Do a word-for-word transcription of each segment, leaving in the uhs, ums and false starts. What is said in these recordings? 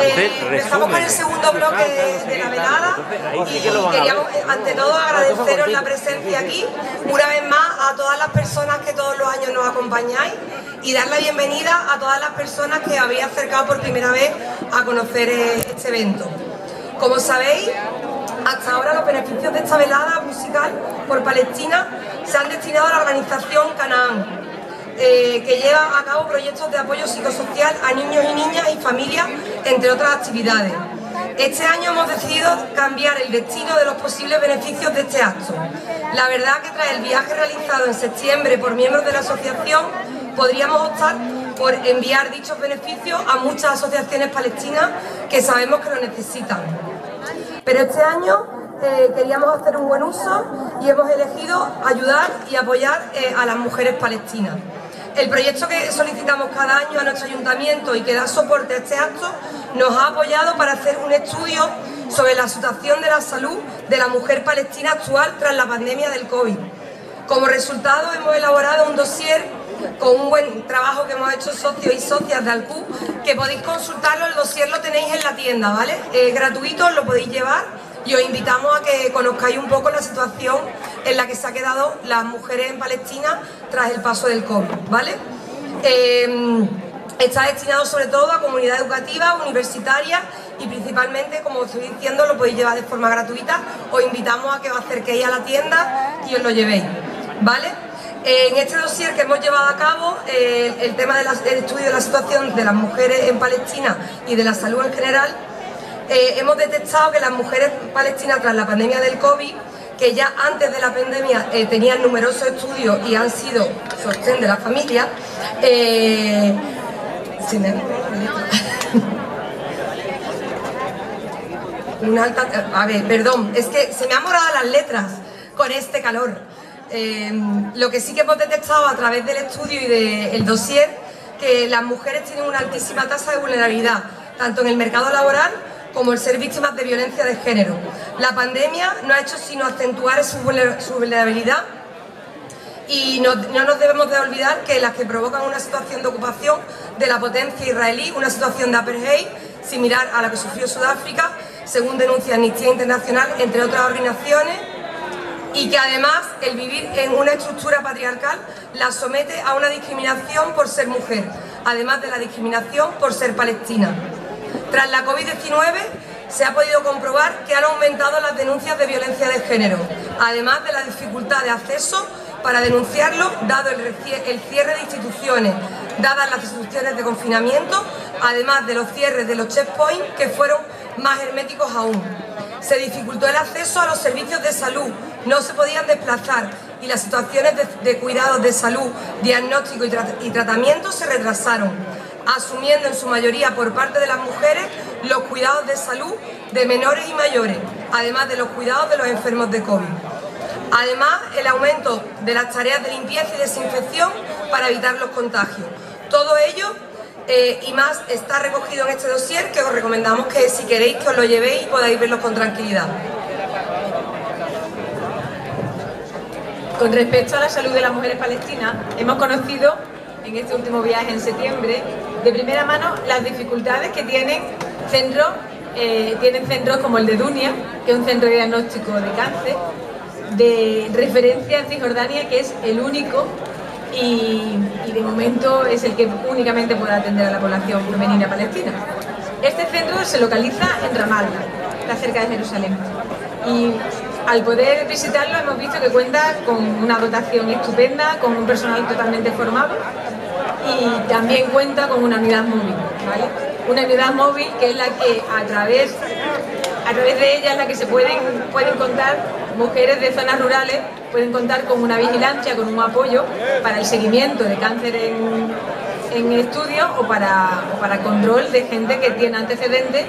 Eh, empezamos con el segundo bloque de, de la velada y queríamos, ante todo, agradeceros la presencia aquí, una vez más, a todas las personas que todos los años nos acompañáis y dar la bienvenida a todas las personas que habéis acercado por primera vez a conocer este evento. Como sabéis, hasta ahora los beneficios de esta velada musical por Palestina se han destinado a la organización Canaán, Eh, que lleva a cabo proyectos de apoyo psicosocial a niños y niñas y familias, entre otras actividades. Este año hemos decidido cambiar el destino de los posibles beneficios de este acto. La verdad que tras el viaje realizado en septiembre por miembros de la asociación, podríamos optar por enviar dichos beneficios a muchas asociaciones palestinas que sabemos que lo necesitan. Pero este año Eh, queríamos hacer un buen uso y hemos elegido ayudar y apoyar eh, a las mujeres palestinas. El proyecto que solicitamos cada año a nuestro ayuntamiento y que da soporte a este acto nos ha apoyado para hacer un estudio sobre la situación de la salud de la mujer palestina actual tras la pandemia del COVID. Como resultado hemos elaborado un dossier con un buen trabajo que hemos hecho socios y socias de Alcú, que podéis consultarlo, el dossier lo tenéis en la tienda, ¿vale? Es eh, gratuito, lo podéis llevar. Y os invitamos a que conozcáis un poco la situación en la que se han quedado las mujeres en Palestina tras el paso del COVID, ¿vale? Eh, está destinado sobre todo a comunidad educativa, universitaria y principalmente, como os estoy diciendo, lo podéis llevar de forma gratuita. Os invitamos a que os acerquéis a la tienda y os lo llevéis, ¿vale? Eh, en este dossier que hemos llevado a cabo, eh, el tema del estudio de la situación de las mujeres en Palestina y de la salud en general, Eh, hemos detectado que las mujeres palestinas tras la pandemia del COVID, que ya antes de la pandemia eh, tenían numerosos estudios y han sido sostén de la familia, eh, si me... Una alta... A ver, perdón, es que se me han morado las letras con este calor. Eh, lo que sí que hemos detectado a través del estudio y del dossier, que las mujeres tienen una altísima tasa de vulnerabilidad, tanto en el mercado laboral como el ser víctimas de violencia de género. La pandemia no ha hecho sino acentuar su vulnerabilidad y no, no nos debemos de olvidar que las que provocan una situación de ocupación de la potencia israelí, una situación de apartheid similar a la que sufrió Sudáfrica, según denuncia Amnistía Internacional, entre otras organizaciones, y que además el vivir en una estructura patriarcal la somete a una discriminación por ser mujer, además de la discriminación por ser palestina. Tras la COVID diecinueve se ha podido comprobar que han aumentado las denuncias de violencia de género, además de la dificultad de acceso para denunciarlo, dado el cierre de instituciones, dadas las instituciones de confinamiento, además de los cierres de los checkpoints, que fueron más herméticos aún. Se dificultó el acceso a los servicios de salud, no se podían desplazar y las situaciones de, de cuidados de salud, diagnóstico y, tra y tratamiento se retrasaron, asumiendo en su mayoría por parte de las mujeres los cuidados de salud de menores y mayores, además de los cuidados de los enfermos de COVID. Además, el aumento de las tareas de limpieza y desinfección para evitar los contagios. Todo ello eh, y más está recogido en este dossier, que os recomendamos que, si queréis, que os lo llevéis y podáis verlo con tranquilidad. Con respecto a la salud de las mujeres palestinas, hemos conocido en este último viaje en septiembre de primera mano las dificultades que tienen centros, eh, tienen centros como el de Dunya, que es un centro de diagnóstico de cáncer, de referencia en Cisjordania, que es el único y, y de momento es el que únicamente puede atender a la población femenina palestina. Este centro se localiza en Ramala, está cerca de Jerusalén, y al poder visitarlo hemos visto que cuenta con una dotación estupenda, con un personal totalmente formado, y también cuenta con una unidad móvil, ¿vale? Una unidad móvil que es la que a través, a través de ella es la que se pueden, pueden contar mujeres de zonas rurales, pueden contar con una vigilancia, con un apoyo para el seguimiento de cáncer en, en estudio o para, o para control de gente que tiene antecedentes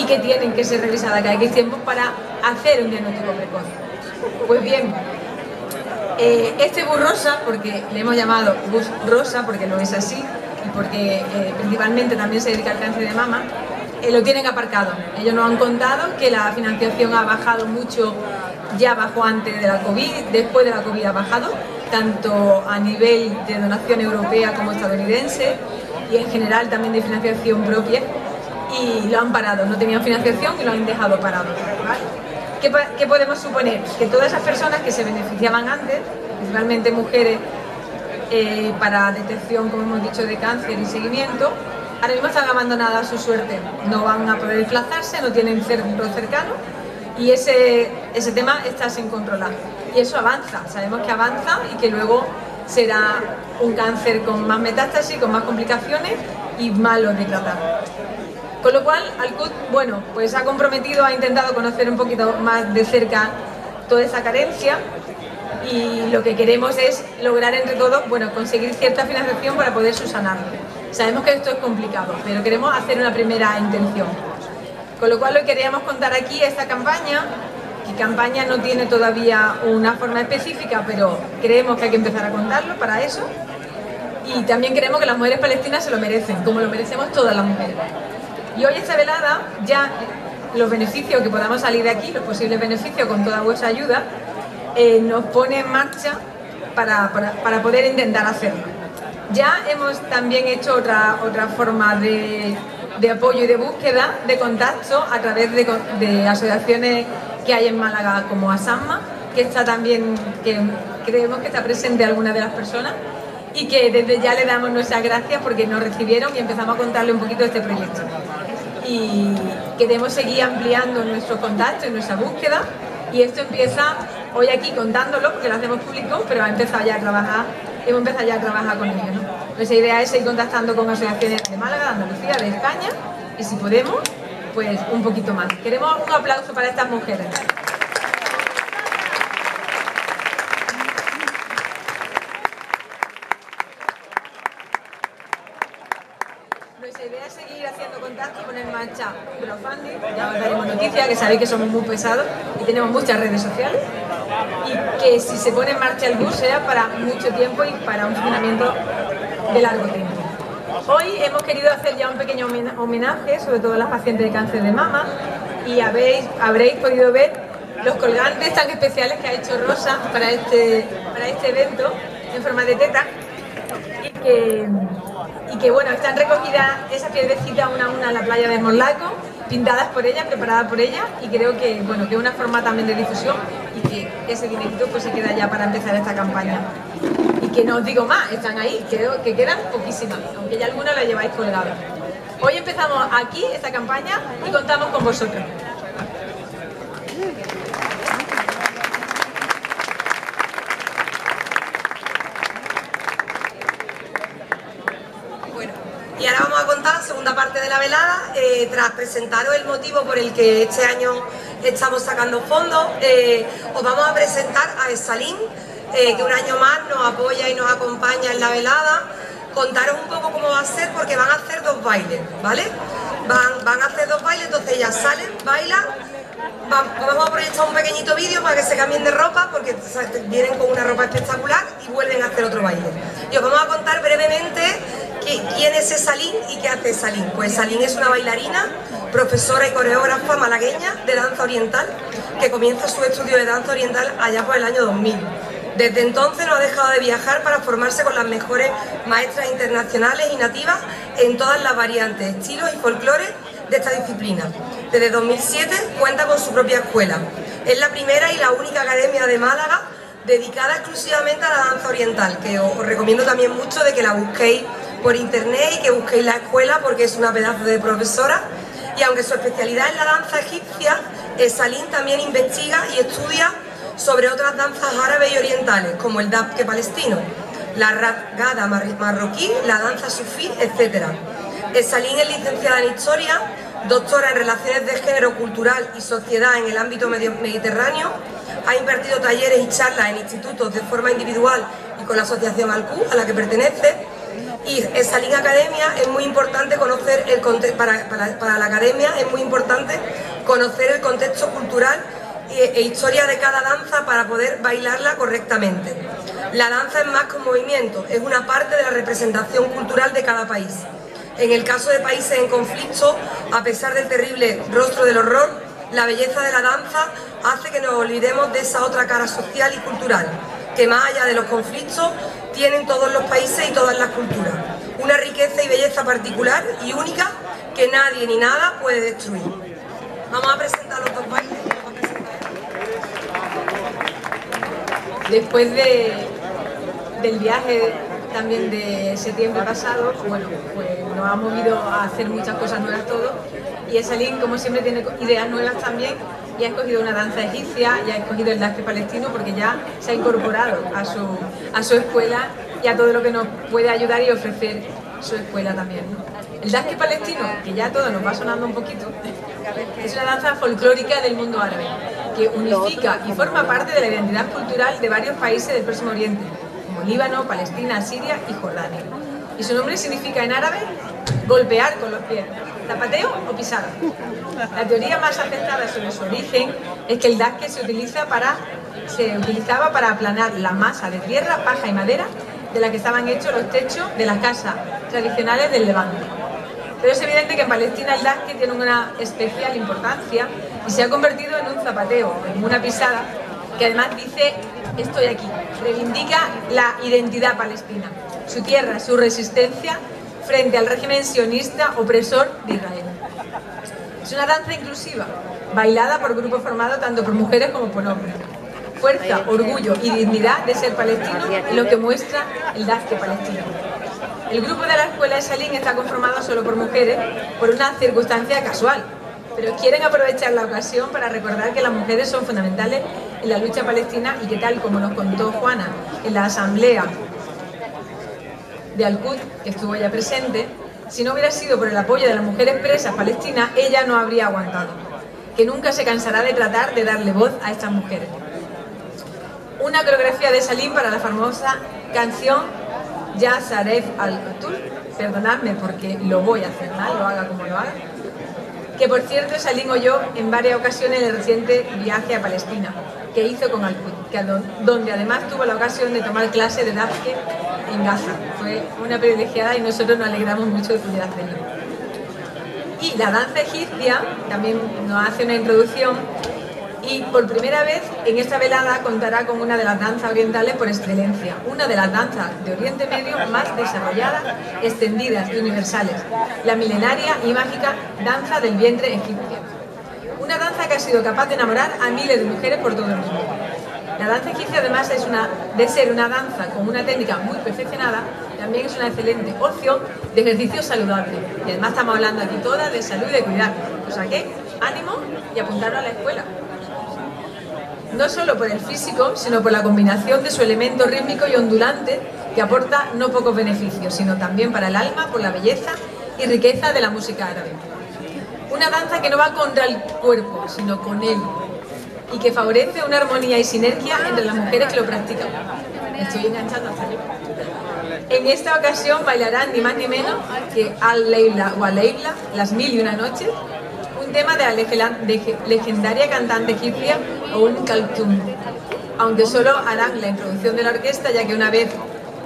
y que tienen que ser revisadas cada X tiempo para hacer un diagnóstico precoz. Pues bien, Eh, este bus rosa, porque le hemos llamado bus rosa porque no es así y porque eh, principalmente también se dedica al cáncer de mama, eh, lo tienen aparcado. Ellos nos han contado que la financiación ha bajado mucho, ya bajó antes de la COVID, después de la COVID ha bajado, tanto a nivel de donación europea como estadounidense y en general también de financiación propia. y lo han parado, no tenían financiación y lo han dejado parado, ¿vale? ¿Qué, ¿Qué podemos suponer? Que todas esas personas que se beneficiaban antes, principalmente mujeres eh, para detección, como hemos dicho, de cáncer y seguimiento, ahora mismo están abandonadas a su suerte, no van a poder desplazarse, no tienen centro cercano y ese, ese tema está sin controlar. Y eso avanza, sabemos que avanza y que luego será un cáncer con más metástasis, con más complicaciones y malo de tratar. Con lo cual, Al Quds, bueno, pues ha comprometido, ha intentado conocer un poquito más de cerca toda esa carencia y lo que queremos es lograr entre todos, bueno, conseguir cierta financiación para poder subsanarlo. Sabemos que esto es complicado, pero queremos hacer una primera intención. Con lo cual, lo queríamos contar aquí, esta campaña, que campaña no tiene todavía una forma específica, pero creemos que hay que empezar a contarlo para eso. Y también creemos que las mujeres palestinas se lo merecen, como lo merecemos todas las mujeres. Y hoy esta velada, ya los beneficios que podamos salir de aquí, los posibles beneficios con toda vuestra ayuda, eh, nos pone en marcha para, para, para poder intentar hacerlo. Ya hemos también hecho otra, otra forma de, de apoyo y de búsqueda de contacto a través de, de asociaciones que hay en Málaga como ASAMMA, que está también, que creemos que está presente alguna de las personas y que desde ya le damos nuestras gracias porque nos recibieron y empezamos a contarle un poquito de este proyecto. Y queremos seguir ampliando nuestros contactos y nuestra búsqueda y esto empieza hoy aquí contándolo porque lo hacemos público, pero ha empezado ya a trabajar, hemos empezado ya a trabajar con ellos, ¿no? Nuestra idea es seguir contactando con asociaciones de Málaga, de Andalucía, de España y si podemos, pues un poquito más. Queremos un aplauso para estas mujeres. Nuestra idea es seguir haciendo contacto, poner en marcha crowdfunding, ya os daremos noticias, que sabéis que somos muy pesados y tenemos muchas redes sociales, y que si se pone en marcha el bus sea para mucho tiempo y para un funcionamiento de largo tiempo. Hoy hemos querido hacer ya un pequeño homenaje, sobre todo a las pacientes de cáncer de mama, y habéis, habréis podido ver los colgantes tan especiales que ha hecho Rosa para este, para este evento en forma de teta, y que, y que bueno, están recogidas esas piedrecitas una a una en la playa de Monlaco, pintadas por ella, preparadas por ella, y creo que bueno, que es una forma también de difusión y que ese dinerito pues se queda ya para empezar esta campaña. Y que no os digo más, están ahí, creo que quedan poquísimas, aunque ya alguna la lleváis colgada. Hoy empezamos aquí esta campaña y contamos con vosotros. Y ahora vamos a contar la segunda parte de la velada, eh, tras presentaros el motivo por el que este año estamos sacando fondos, eh, os vamos a presentar a Esalim, eh, que un año más nos apoya y nos acompaña en la velada. Contaros un poco cómo va a ser, porque van a hacer dos bailes, ¿vale? Van, van a hacer dos bailes, entonces ellas salen, bailan, van, vamos a proyectar un pequeñito vídeo para que se cambien de ropa, porque o sea, vienen con una ropa espectacular y vuelven a hacer otro baile. Y os vamos a contar brevemente quién es Esalim y qué hace Esalim. Pues Esalim es una bailarina, profesora y coreógrafa malagueña de danza oriental que comienza su estudio de danza oriental allá por el año dos mil. Desde entonces no ha dejado de viajar para formarse con las mejores maestras internacionales y nativas en todas las variantes, estilos y folclores de esta disciplina. Desde dos mil siete cuenta con su propia escuela. Es la primera y la única academia de Málaga dedicada exclusivamente a la danza oriental, que os, os recomiendo también mucho de que la busquéis por internet y que busquéis la escuela porque es una pedazo de profesora. Y aunque su especialidad es la danza egipcia, Esalim también investiga y estudia sobre otras danzas árabes y orientales, como el dabke palestino, la ragada marroquí, la danza sufí, etcétera. Esalim es licenciada en Historia, doctora en Relaciones de Género Cultural y Sociedad en el ámbito mediterráneo, ha impartido talleres y charlas en institutos de forma individual y con la asociación Alcú, a la que pertenece. Y Esalim Academia es muy importante conocer el contexto, para, para, para la academia es muy importante conocer el contexto cultural e, e historia de cada danza para poder bailarla correctamente. La danza es más que un movimiento, es una parte de la representación cultural de cada país. En el caso de países en conflicto, a pesar del terrible rostro del horror, la belleza de la danza hace que nos olvidemos de esa otra cara social y cultural, que más allá de los conflictos tienen todos los países y todas las culturas. Una riqueza y belleza particular y única que nadie ni nada puede destruir. Vamos a presentar los dos bailes. Después de, del viaje también de septiembre pasado, bueno, pues nos ha movido a hacer muchas cosas nuevas todos. Y Esalim, como siempre, tiene ideas nuevas también, y ha escogido una danza egipcia, y ha escogido el dasque palestino, porque ya se ha incorporado a su, a su escuela y a todo lo que nos puede ayudar y ofrecer su escuela también, ¿no? El dasque palestino, que ya todo nos va sonando un poquito, es una danza folclórica del mundo árabe, que unifica y forma parte de la identidad cultural de varios países del Próximo Oriente, como Líbano, Palestina, Siria y Jordania. Y su nombre significa en árabe golpear con los pies, zapateo o pisada. La teoría más aceptada sobre su origen es que el dasque se, utiliza para, se utilizaba para aplanar la masa de tierra, paja y madera de la que estaban hechos los techos de las casas tradicionales del Levante. Pero es evidente que en Palestina el dasque tiene una especial importancia y se ha convertido en un zapateo, en una pisada, que además dice estoy aquí, reivindica la identidad palestina, su tierra, su resistencia frente al régimen sionista opresor de Israel. Es una danza inclusiva, bailada por grupos formados tanto por mujeres como por hombres. Fuerza, orgullo y dignidad de ser palestino es lo que muestra el dasque palestino. El grupo de la escuela Esalim está conformado solo por mujeres, por una circunstancia casual, pero quieren aprovechar la ocasión para recordar que las mujeres son fundamentales en la lucha palestina y que, tal como nos contó Juana en la asamblea de Alcú, que estuvo ya presente, si no hubiera sido por el apoyo de las mujeres presas palestinas, ella no habría aguantado, que nunca se cansará de tratar de darle voz a estas mujeres. Una coreografía de Esalim para la famosa canción Ya Saref Al-Qatul, perdonadme porque lo voy a hacer mal, lo haga como lo haga, que por cierto Esalim oyó en varias ocasiones en el reciente viaje a Palestina, que hizo con Al-Quds, donde además tuvo la ocasión de tomar clase de dasque en Gaza. Fue una privilegiada y nosotros nos alegramos mucho de poder hacerlo. Y la danza egipcia también nos hace una introducción y por primera vez en esta velada contará con una de las danzas orientales por excelencia, una de las danzas de Oriente Medio más desarrolladas, extendidas y universales, la milenaria y mágica danza del vientre egipcio. Una danza que ha sido capaz de enamorar a miles de mujeres por todo el mundo. La danza egipcia, además es una, de ser una danza con una técnica muy perfeccionada, también es una excelente opción de ejercicio saludable. Y además estamos hablando aquí todas de salud y de cuidar. O sea que, ánimo y apuntarlo a la escuela. No solo por el físico, sino por la combinación de su elemento rítmico y ondulante, que aporta no pocos beneficios, sino también para el alma, por la belleza y riqueza de la música árabe. Una danza que no va contra el cuerpo, sino con él, y que favorece una armonía y sinergia entre las mujeres que lo practican. Estoy enganchando hasta arriba. En esta ocasión bailarán ni más ni menos que Al Leila o Al Leila, Las Mil y Una Noches, un tema de la legendaria cantante egipcia Umm Kulthum, aunque solo harán la introducción de la orquesta, ya que una vez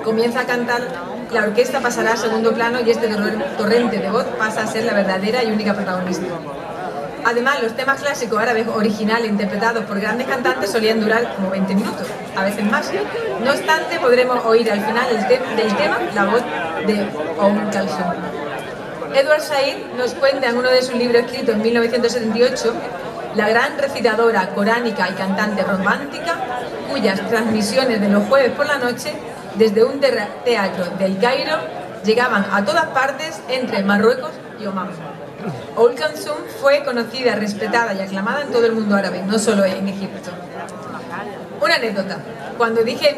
comienza a cantar, la orquesta pasará a segundo plano y este torrente de voz pasa a ser la verdadera y única protagonista. Además, los temas clásicos árabes originales interpretados por grandes cantantes solían durar como veinte minutos, a veces más. No obstante, podremos oír al final el te del tema la voz de Umm Kulthum. Edward Said nos cuenta en uno de sus libros escritos en mil novecientos setenta y ocho, la gran recitadora coránica y cantante romántica, cuyas transmisiones de los jueves por la noche desde un teatro del Cairo llegaban a todas partes entre Marruecos y Omán. Umm Kulthum fue conocida, respetada y aclamada en todo el mundo árabe, no solo en Egipto. Una anécdota. Cuando dije,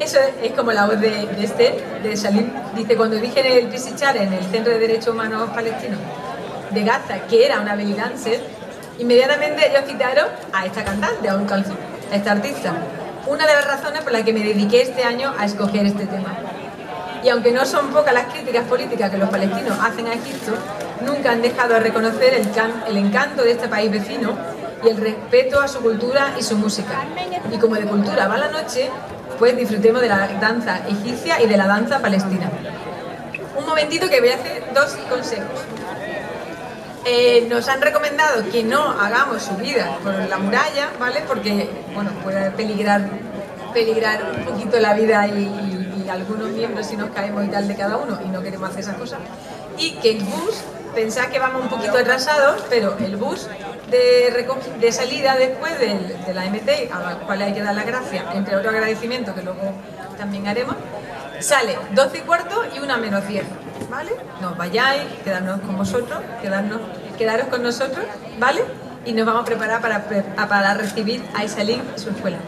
eso es como la voz de, de Esther, de Salim, dice, cuando dije en el Pisichar, en el Centro de Derechos Humanos Palestino de Gaza, que era una belly dancer, inmediatamente ellos citaron a esta cantante, a Umm Kulthum, a esta artista. Una de las razones por las que me dediqué este año a escoger este tema. Y aunque no son pocas las críticas políticas que los palestinos hacen a Egipto, nunca han dejado de reconocer el, can, el encanto de este país vecino y el respeto a su cultura y su música. Y como de cultura va la noche, pues disfrutemos de la danza egipcia y de la danza palestina. Un momentito que voy a hacer dos consejos. Eh, nos han recomendado que no hagamos subidas por la muralla, ¿vale? Porque, bueno, puede peligrar, peligrar un poquito la vida y, y, y algunos miembros si nos caemos y tal de cada uno, y no queremos hacer esas cosas. Y que el bus pensad que vamos un poquito atrasados, pero el bus de, de salida después del, de la M T, a la cual hay que dar las gracias, entre otro agradecimiento que luego también haremos, sale doce y cuarto y una menos diez, ¿vale? No os vayáis, quedarnos con vosotros, quedarnos, quedaros con nosotros, ¿vale? Y nos vamos a preparar para, para recibir a Esalim y su escuela.